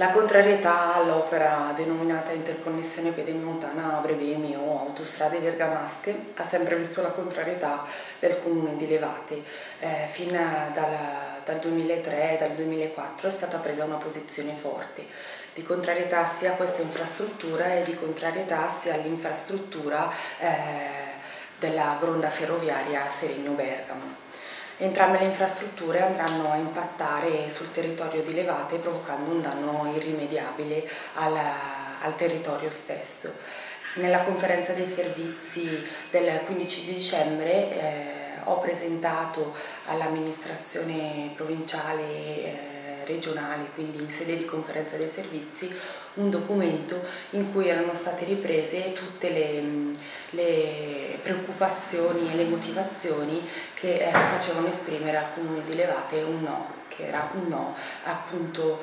la contrarietà all'opera denominata Interconnessione Pedemontana Bre.Be.Mi. o Autostrade Bergamasche ha sempre visto la contrarietà del comune di Levate. Fin dal 2003 e dal 2004 è stata presa una posizione forte di contrarietà sia a questa infrastruttura e di contrarietà sia all'infrastruttura della gronda ferroviaria Serino Bergamo. Entrambe le infrastrutture andranno a impattare sul territorio di Levate provocando un danno irrimediabile al territorio stesso. Nella conferenza dei servizi del 15 dicembre ho presentato all'amministrazione provinciale regionale, quindi in sede di conferenza dei servizi, un documento in cui erano state riprese tutte le preoccupazioni e le motivazioni che facevano esprimere al comune di Levate un no, che era un no appunto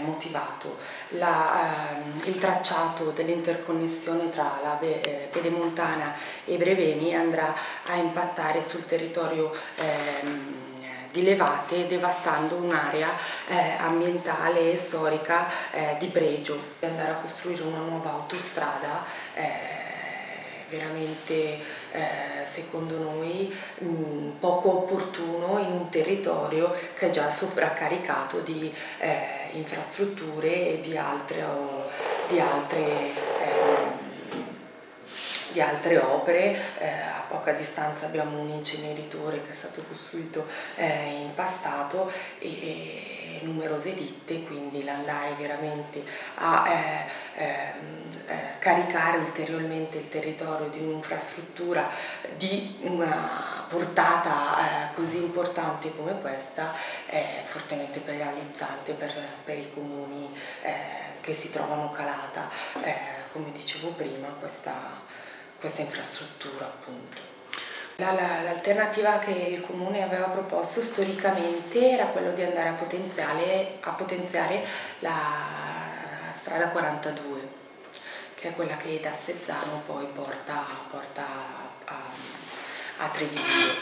motivato. Il tracciato dell'interconnessione tra la Pedemontana e Bre.Be.Mi. andrà a impattare sul territorio di Levate, devastando un'area ambientale e storica di pregio. Andare a costruire una nuova autostrada veramente, secondo noi, poco opportuno in un territorio che è già sovraccaricato di infrastrutture e di altre opere. A poca distanza abbiamo un inceneritore che è stato costruito in passato e numerose ditte, quindi l'andare veramente a caricare ulteriormente il territorio di un'infrastruttura di una portata così importante come questa è fortemente penalizzante per i comuni che si trovano calata, come dicevo prima, questa infrastruttura appunto. L'alternativa che il comune aveva proposto storicamente era quello di andare a potenziare la strada 42, che è quella che da Stezzano poi porta a Treviglio.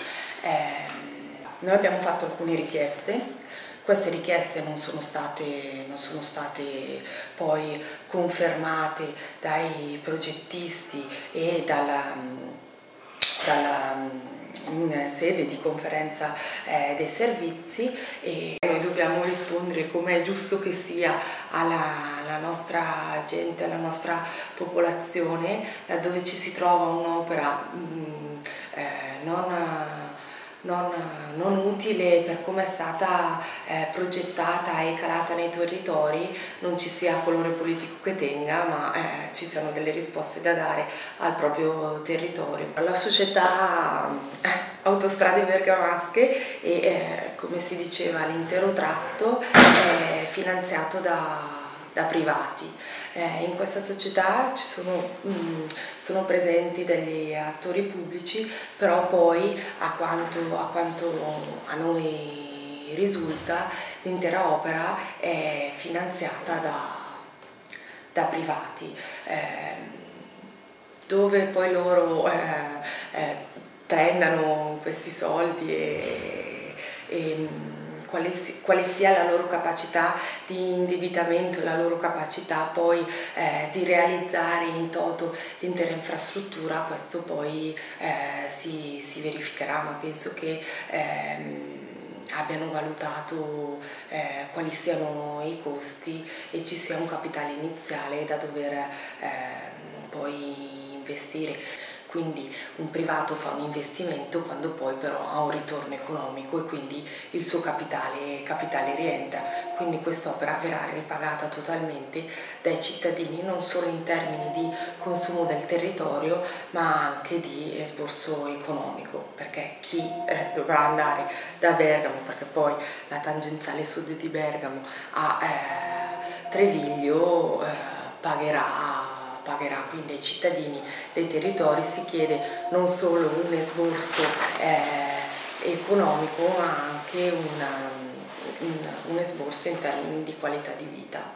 Noi abbiamo fatto alcune richieste. Queste richieste non sono state poi confermate dai progettisti e in sede di conferenza dei servizi, e noi dobbiamo rispondere, come è giusto che sia, alla nostra gente, alla nostra popolazione, laddove ci si trova un'opera non utile per come è stata progettata e calata nei territori. Non ci sia colore politico che tenga, ma ci siano delle risposte da dare al proprio territorio. La società Autostrade Bergamasche e come si diceva l'intero tratto è finanziato da privati. In questa società sono presenti degli attori pubblici, però poi a quanto a noi risulta l'intera opera è finanziata da privati, dove poi loro prendano questi soldi e quale sia la loro capacità di indebitamento e la loro capacità poi di realizzare in toto l'intera infrastruttura. Questo poi si verificherà, ma penso che abbiano valutato quali siano i costi e ci sia un capitale iniziale da dover poi investire. Quindi un privato fa un investimento quando poi però ha un ritorno economico e quindi il suo capitale rientra. Quindi quest'opera verrà ripagata totalmente dai cittadini, non solo in termini di consumo del territorio ma anche di esborso economico, perché chi dovrà andare da Bergamo, perché poi la tangenziale sud di Bergamo a Treviglio pagherà. Quindi ai cittadini dei territori si chiede non solo un esborso economico ma anche un esborso in termini di qualità di vita.